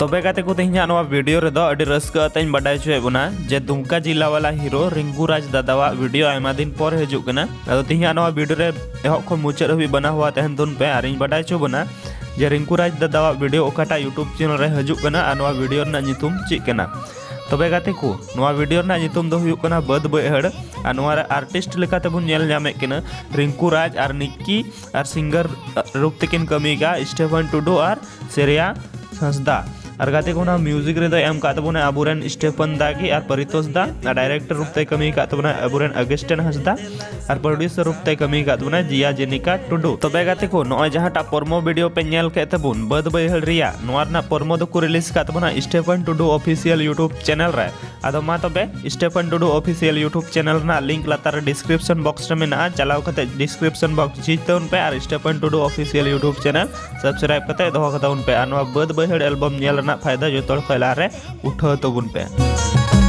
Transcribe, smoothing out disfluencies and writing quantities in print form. तबे काते को तेहन नवा वीडियो रे दो अडी रस्का तइन बडाय छे बना जे दुमका जिला वाला हीरो रिंकू राज दादावा वीडियो आयमा दिन पर हजु कना आदो तेहन नवा वीडियो रे एहो खो मुचर भी बना हुआ तहन दोन पे आरिन बडाय छो बना जे रिंकू राज दादावा वीडियो ओकाटा YouTube चैनल रे हजु कना आ नवा वीडियो ना नितुम चिक कना तबे गाते को नवा वीडियो ना नितुम दो हुक कना बद बहड़ आ नवा आर्टिस्ट लेकाते बुन नेल जामे कना रिंकू राज आर निक्की आर सिंगर रूप तकिन कमीगा स्टेफन टुडू आर श्रेया हंसदा और गाते को ना म्यूजिक रे एम का तबना अबुरन स्टेफन दा की और परितोष दा और डायरेक्टर रूप ते कमी का तबना अबुरन अगेस्टन हंसदा और प्रोड्यूसर रूप ते कमी का तबना जिया जेनिका टुडू। तबे गाते को नय जहाटा प्रोमो वीडियो पे नेल के तबन बद बहड़ रिया नोर ना प्रोमो दो को रिलीज का तबना Stephen Tudu official YouTube channel रे आदो मा तबे Stephen Tudu official YouTube channel ना लिंक लातार डिस्क्रिप्शन बॉक्स रे मेना चलाव कते डिस्क्रिप्शन बॉक्स जीत उन पे और Stephen Tudu official YouTube channel subscribe कते दोहा कता उन पे अनवा बद बहड़ एल्बम नेल फायदा जो तोड़ फैला रहे उठा तो बुन पे।